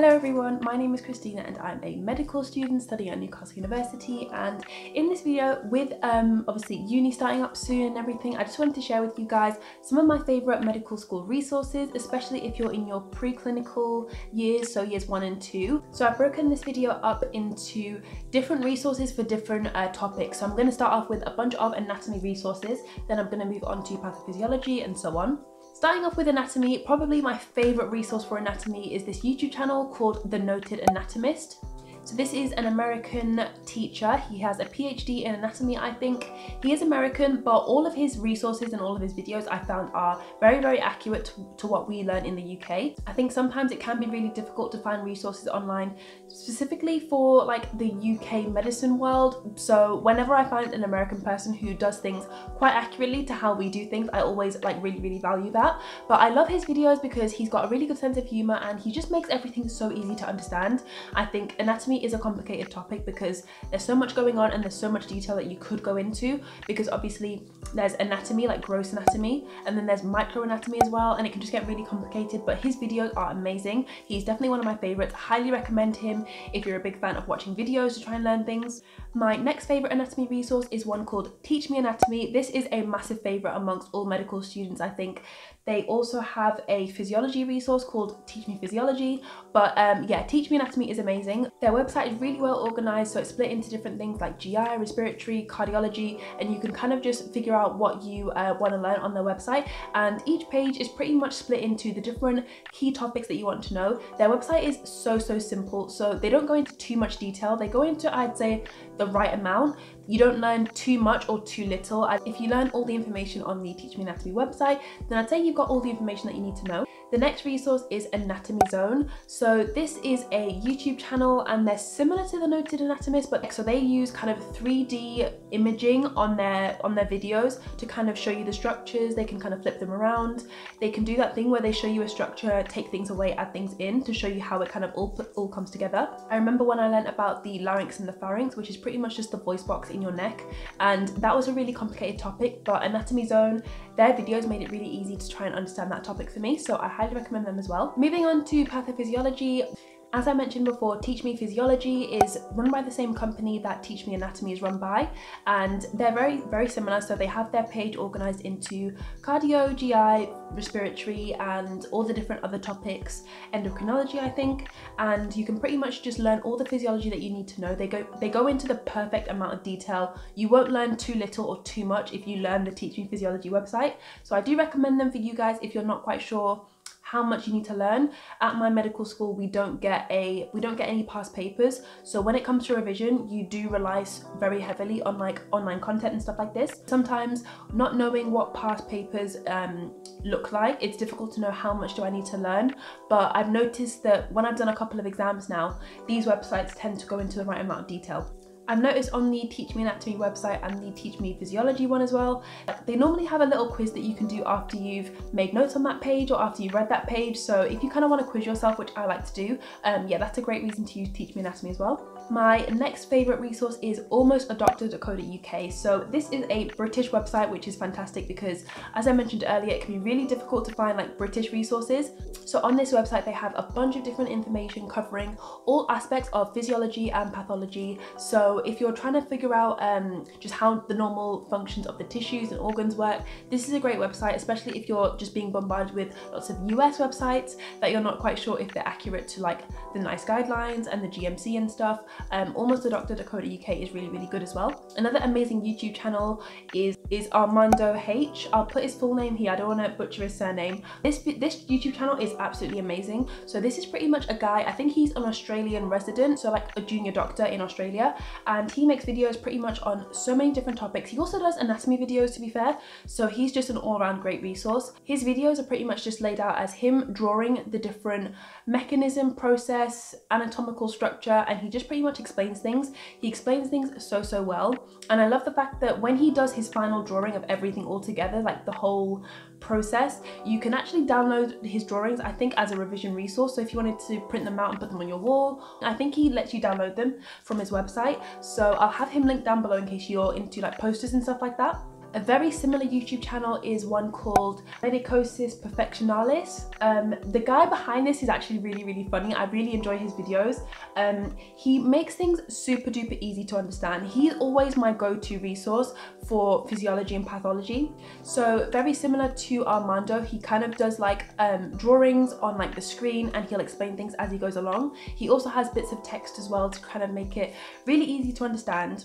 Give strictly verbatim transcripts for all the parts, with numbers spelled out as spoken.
Hello everyone, my name is Christina and I'm a medical student studying at Newcastle University, and in this video, with um, obviously uni starting up soon and everything, I just wanted to share with you guys some of my favourite medical school resources, especially if you're in your preclinical years, so years one and two. So I've broken this video up into different resources for different uh, topics. So I'm going to start off with a bunch of anatomy resources, then I'm going to move on to pathophysiology and so on. Starting off with anatomy, probably my favourite resource for anatomy is this YouTube channel called The Noted Anatomist. So this is an American teacher. He has a PhD in anatomy, I think. He is American, but all of his resources and all of his videos I found are very, very accurate to, to what we learn in the U K. I think sometimes it can be really difficult to find resources online, specifically for like the U K medicine world. So whenever I find an American person who does things quite accurately to how we do things, I always like really, really value that. But I love his videos because he's got a really good sense of humor and he just makes everything so easy to understand. I think anatomy is a complicated topic because there's so much going on and there's so much detail that you could go into, because obviously there's anatomy, like gross anatomy, and then there's microanatomy as well, and it can just get really complicated. But his videos are amazing. He's definitely one of my favorites. Highly recommend him if you're a big fan of watching videos to try and learn things. My next favorite anatomy resource is one called Teach Me Anatomy. This is a massive favorite amongst all medical students, I think. They also have a physiology resource called Teach Me Physiology, but um, yeah, Teach Me Anatomy is amazing. Their website is really well organised, so it's split into different things like G I, respiratory, cardiology, and you can kind of just figure out what you uh, want to learn on their website, and each page is pretty much split into the different key topics that you want to know. Their website is so, so simple, so they don't go into too much detail. They go into, I'd say, the right amount. You don't learn too much or too little. If you learn all the information on the Teach Me Anatomy website, then I'd say you've got all the information that you need to know. The next resource is Anatomy Zone. So this is a YouTube channel and they're similar to The Noted Anatomist, but so they use kind of three D imaging on their on their videos to kind of show you the structures. They can kind of flip them around. They can do that thing where they show you a structure, take things away, add things in to show you how it kind of all, all comes together. I remember when I learned about the larynx and the pharynx, which is pretty much just the voice box in your neck. And that was a really complicated topic, but Anatomy Zone, their videos made it really easy to try and understand that topic for me. So I highly recommend them as well. Moving on to pathophysiology. As I mentioned before, Teach Me Physiology is run by the same company that Teach Me Anatomy is run by, and they're very, very similar. So they have their page organised into cardio, G I, respiratory, and all the different other topics, endocrinology, I think, and you can pretty much just learn all the physiology that you need to know. They go they go into the perfect amount of detail. You won't learn too little or too much if you learn the Teach Me Physiology website. So I do recommend them for you guys if you're not quite sure how much you need to learn. At my medical school, we don't get a we don't get any past papers, so when it comes to revision, you do rely very heavily on like online content and stuff like this. Sometimes not knowing what past papers um, look like, it's difficult to know how much do I need to learn, but I've noticed that when I've done a couple of exams now, these websites tend to go into the right amount of detail. I've noticed on the Teach Me Anatomy website and the Teach Me Physiology one as well, they normally have a little quiz that you can do after you've made notes on that page or after you've read that page. So if you kind of want to quiz yourself, which I like to do, um, yeah, that's a great reason to use Teach Me Anatomy as well. My next favourite resource is almost a doctor dot co dot U K. So this is a British website, which is fantastic because, as I mentioned earlier, it can be really difficult to find like British resources. So on this website, they have a bunch of different information covering all aspects of physiology and pathology. So if you're trying to figure out um, just how the normal functions of the tissues and organs work, this is a great website, especially if you're just being bombarded with lots of U S websites that you're not quite sure if they're accurate to like the NICE Guidelines and the G M C and stuff. Um, Almost A Doctor dot co dot U K is really, really good as well. Another amazing YouTube channel is, is Armando H. I'll put his full name here, I don't want to butcher his surname. This, this YouTube channel is absolutely amazing. So this is pretty much a guy, I think he's an Australian resident, so like a junior doctor in Australia, and he makes videos pretty much on so many different topics. He also does anatomy videos, to be fair, so he's just an all-round great resource. His videos are pretty much just laid out as him drawing the different mechanism, process, anatomical structure, and he just pretty much explains things. He explains things so, so well, and I love the fact that when he does his final drawing of everything all together, like the whole process, you can actually download his drawings, I think, as a revision resource. So if you wanted to print them out and put them on your wall, I think he lets you download them from his website. So I'll have him linked down below in case you're into like posters and stuff like that. A very similar YouTube channel is one called Medicosis Perfectionalis. Um, the guy behind this is actually really, really funny. I really enjoy his videos. Um, he makes things super duper easy to understand. He's always my go-to resource for physiology and pathology. So very similar to Armando, he kind of does like um, drawings on like the screen and he'll explain things as he goes along. He also has bits of text as well to kind of make it really easy to understand.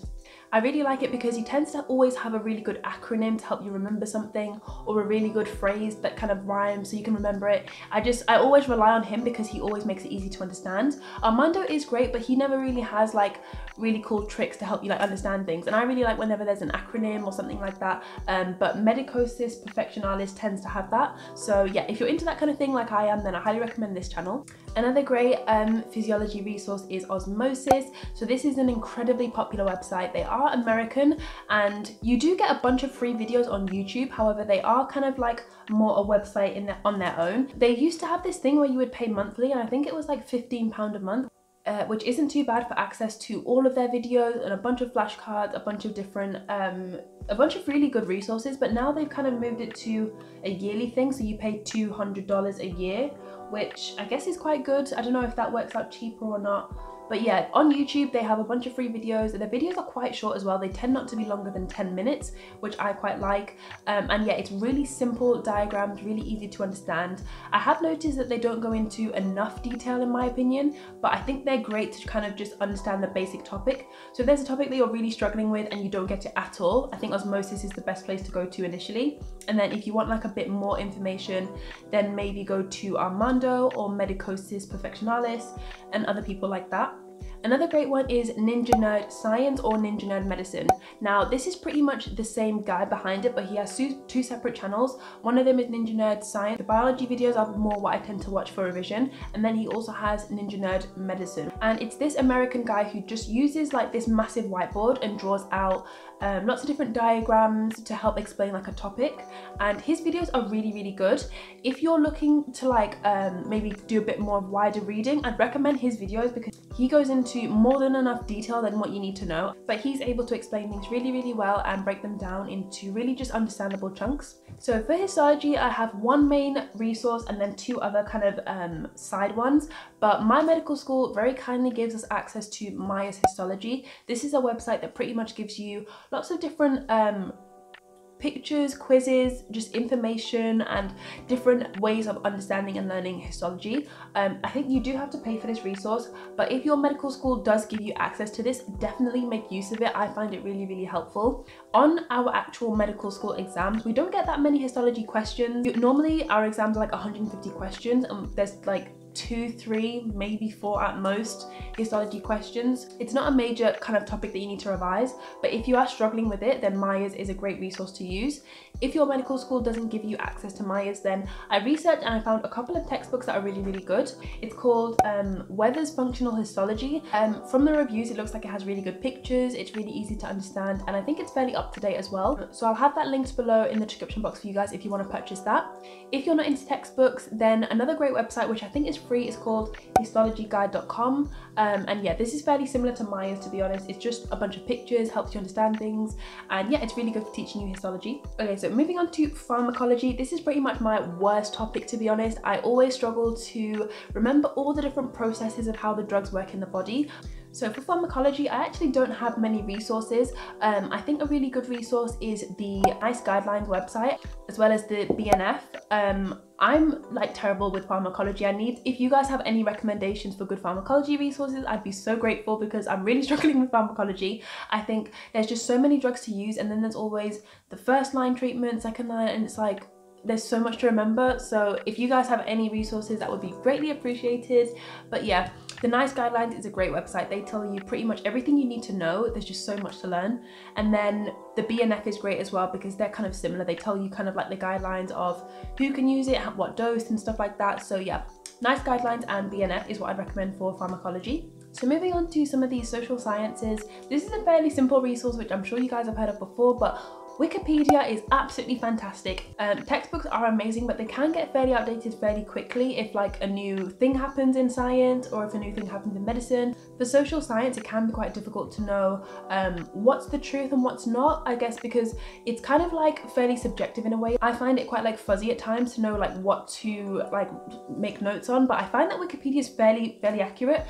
I really like it because he tends to always have a really good acronym to help you remember something, or a really good phrase that kind of rhymes so you can remember it. I just, I always rely on him because he always makes it easy to understand. Armando is great, but he never really has like really cool tricks to help you like understand things. And I really like whenever there's an acronym or something like that. Um, but Medicosis Perfectionalis tends to have that. So yeah, if you're into that kind of thing like I am, then I highly recommend this channel. Another great um, physiology resource is Osmosis. So this is an incredibly popular website. They are American and you do get a bunch of free videos on YouTube. However, they are kind of like more a website in their, on their own. They used to have this thing where you would pay monthly, and I think it was like fifteen pounds a month. Uh, which isn't too bad for access to all of their videos and a bunch of flashcards, a bunch of different, um, a bunch of really good resources. But now they've kind of moved it to a yearly thing, so you pay two hundred dollars a year, which I guess is quite good. I don't know if that works out cheaper or not. But yeah, on YouTube, they have a bunch of free videos. Their videos are quite short as well. They tend not to be longer than ten minutes, which I quite like. Um, and yeah, it's really simple diagrams, really easy to understand. I have noticed that they don't go into enough detail in my opinion, but I think they're great to kind of just understand the basic topic. So if there's a topic that you're really struggling with and you don't get it at all, I think Osmosis is the best place to go to initially. And then if you want like a bit more information, then maybe go to Armando or Medicosis Perfectionalis and other people like that. Another great one is Ninja Nerd Science or Ninja Nerd Medicine. Now, this is pretty much the same guy behind it, but he has two, two separate channels. One of them is Ninja Nerd Science. The biology videos are more what I tend to watch for revision. And then he also has Ninja Nerd Medicine. And it's this American guy who just uses like this massive whiteboard and draws out um, lots of different diagrams to help explain like a topic. And his videos are really, really good. If you're looking to like um, maybe do a bit more wider reading, I'd recommend his videos because he goes into more than enough detail than what you need to know, but he's able to explain things really, really well and break them down into really just understandable chunks. So for histology, I have one main resource and then two other kind of um, side ones, but my medical school very kindly gives us access to Myers Histology. This is a website that pretty much gives you lots of different um, pictures, quizzes, just information and different ways of understanding and learning histology. Um, I think you do have to pay for this resource, but if your medical school does give you access to this, definitely make use of it. I find it really, really helpful. On our actual medical school exams, we don't get that many histology questions. Normally our exams are like one hundred fifty questions and there's like two, three, maybe four at most histology questions. It's not a major kind of topic that you need to revise, but if you are struggling with it, then Myers is a great resource to use. If your medical school doesn't give you access to Myers, then I researched and I found a couple of textbooks that are really, really good. It's called um, Wheater's Functional Histology. Um, from the reviews, it looks like it has really good pictures. It's really easy to understand, and I think it's fairly up to date as well. So I'll have that linked below in the description box for you guys if you want to purchase that. If you're not into textbooks, then another great website, which I think is free, is called histology guide dot com. Um, and yeah, this is fairly similar to Myers, to be honest. It's just a bunch of pictures, helps you understand things, and yeah, it's really good for teaching you histology. Okay, so moving on to pharmacology. This is pretty much my worst topic, to be honest. I always struggle to remember all the different processes of how the drugs work in the body. So for pharmacology, I actually don't have many resources. Um, I think a really good resource is the NICE Guidelines website, as well as the B N F. Um, I'm like terrible with pharmacology. I need, if you guys have any recommendations for good pharmacology resources, I'd be so grateful because I'm really struggling with pharmacology. I think there's just so many drugs to use, and then there's always the first line treatment, second line, and it's like, there's so much to remember. So if you guys have any resources, that would be greatly appreciated. But yeah, the NICE Guidelines is a great website. They tell you pretty much everything you need to know. There's just so much to learn. And then the B N F is great as well because they're kind of similar. They tell you kind of like the guidelines of who can use it, what dose and stuff like that. So yeah, NICE Guidelines and B N F is what I'd recommend for pharmacology. So moving on to some of these social sciences. This is a fairly simple resource, which I'm sure you guys have heard of before, but Wikipedia is absolutely fantastic. Um, textbooks are amazing, but they can get fairly outdated fairly quickly if like a new thing happens in science or if a new thing happens in medicine. For social science, it can be quite difficult to know um, what's the truth and what's not, I guess, because it's kind of like fairly subjective in a way. I find it quite like fuzzy at times to know like what to like make notes on, but I find that Wikipedia is fairly, fairly accurate.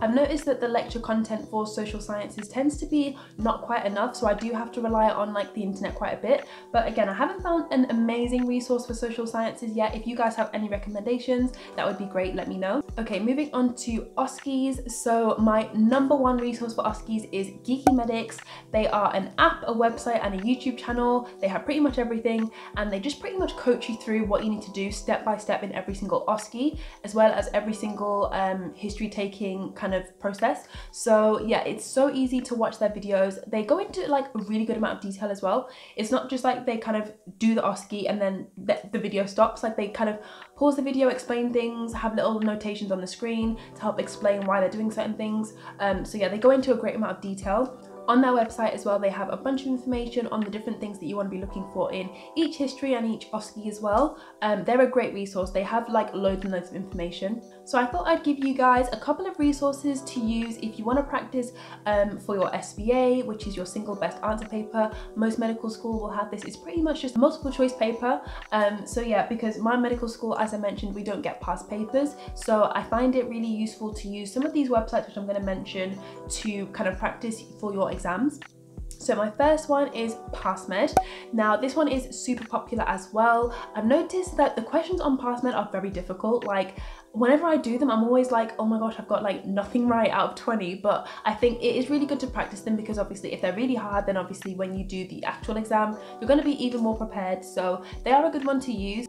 I've noticed that the lecture content for social sciences tends to be not quite enough, so I do have to rely on like the internet quite a bit. But again, I haven't found an amazing resource for social sciences yet. If you guys have any recommendations, that would be great, let me know. Okay, moving on to O S C Es. So my number one resource for O S C Es is Geeky Medics. They are an app, a website and a YouTube channel. They have pretty much everything and they just pretty much coach you through what you need to do step by step in every single O S C E, as well as every single um, history taking kind kind of process. So yeah, it's so easy to watch their videos. They go into like a really good amount of detail as well. It's not just like they kind of do the O S C E and then the, the video stops. Like they kind of pause the video, explain things, have little notations on the screen to help explain why they're doing certain things. Um, so yeah, they go into a great amount of detail. On their website as well, they have a bunch of information on the different things that you want to be looking for in each history and each O S C E as well. Um, they're a great resource. They have like loads and loads of information. So I thought I'd give you guys a couple of resources to use if you want to practice um, for your S B A, which is your single best answer paper. Most medical school will have this. It's pretty much just a multiple choice paper. Um, so yeah, because my medical school, as I mentioned, we don't get past papers. So I find it really useful to use some of these websites, which I'm going to mention, to kind of practice for your exams. So my first one is Pass Med. Now this one is super popular as well. I've noticed that the questions on Pass Med are very difficult. Like whenever I do them, I'm always like, oh my gosh, I've got like nothing right out of twenty, but I think it is really good to practice them because obviously if they're really hard, then obviously when you do the actual exam, you're going to be even more prepared. So they are a good one to use.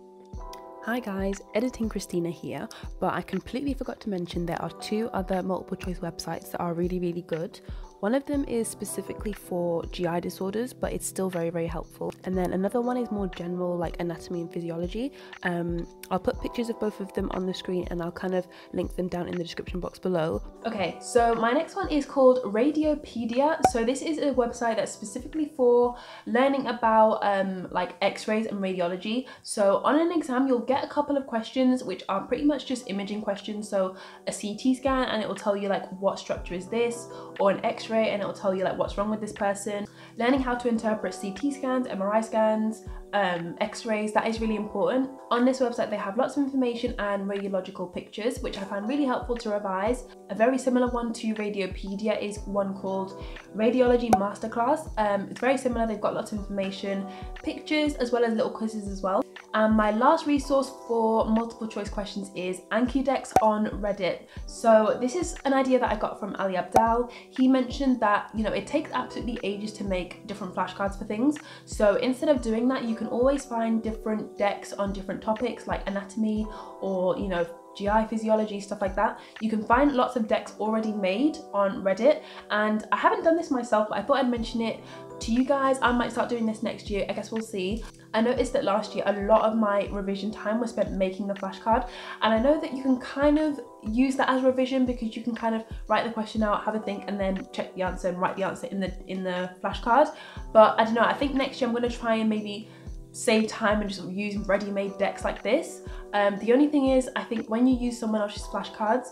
Hi guys, Editing Christina here, but I completely forgot to mention there are two other multiple choice websites that are really, really good. One of them is specifically for G I disorders, but it's still very, very helpful. And then another one is more general, like anatomy and physiology. Um, I'll put pictures of both of them on the screen and I'll kind of link them down in the description box below. Okay, so my next one is called Radiopaedia. So this is a website that's specifically for learning about um, like x-rays and radiology. So on an exam, you'll get a couple of questions, which are pretty much just imaging questions. So a C T scan, and it will tell you like what structure is this, or an x-ray, and it'll tell you like what's wrong with this person. Learning how to interpret C T scans, M R I scans, um, x-rays, that is really important. On this website they have lots of information and radiological pictures, which I found really helpful to revise. A very similar one to Radiopaedia is one called Radiology Masterclass. Um, it's very similar, they've got lots of information, pictures, as well as little quizzes as well. And my last resource for multiple choice questions is Anki on Reddit. So this is an idea that I got from Ali Abdal. He mentioned that, you know, it takes absolutely ages to make different flashcards for things. So instead of doing that, you can always find different decks on different topics like anatomy or, you know, G I, physiology, stuff like that. You can find lots of decks already made on Reddit. And I haven't done this myself, but I thought I'd mention it to you guys. I might start doing this next year. I guess we'll see. I noticed that last year a lot of my revision time was spent making the flashcard, and I know that you can kind of use that as revision because you can kind of write the question out, have a think, and then check the answer and write the answer in the in the flashcard. But I don't know, I think next year I'm going to try and maybe save time and just use ready-made decks like this. Um, the only thing is, I think when you use someone else's flashcards,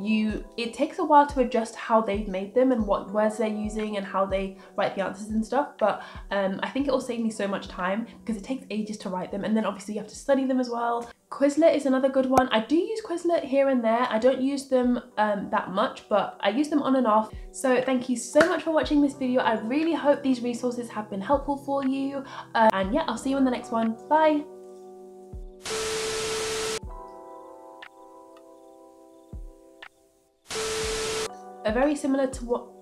you it takes a while to adjust how they've made them and what words they're using and how they write the answers and stuff. But um, I think it will save me so much time because it takes ages to write them, and then obviously you have to study them as well. Quizlet is another good one. I do use Quizlet here and there. I don't use them um, that much, but I use them on and off. So thank you so much for watching this video. I really hope these resources have been helpful for you. Uh, and yeah, I'll see you in the next one. Bye. Are very similar to what